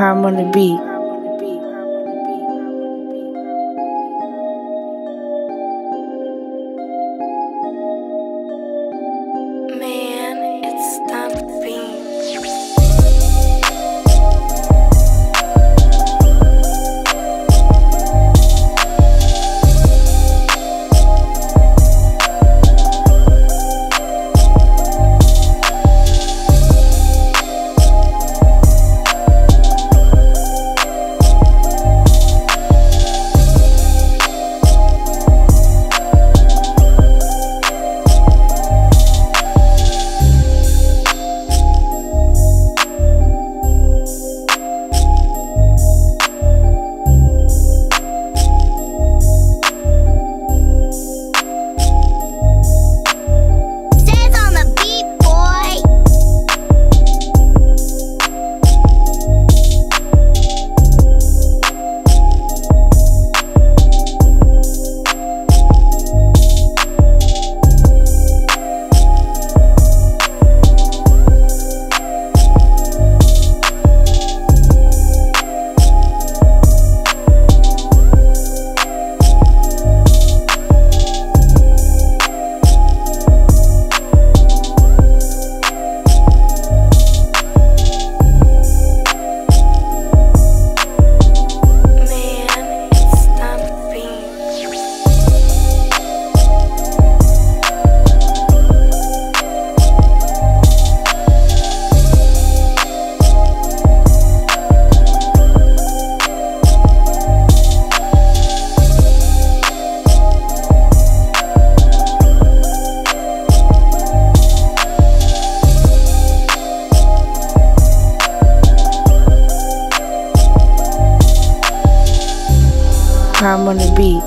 harmony beat. I'm on the beat.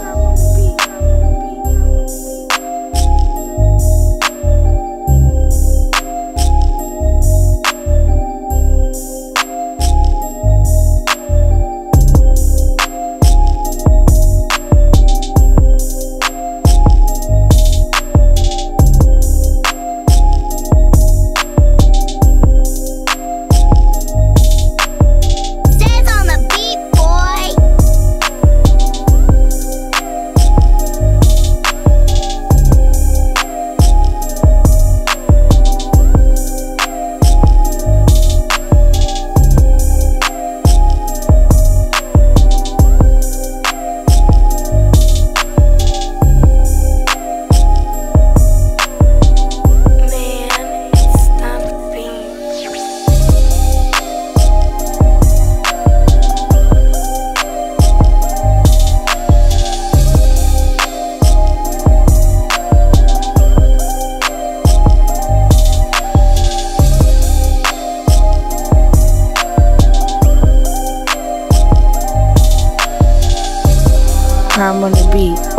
I'm on the beat.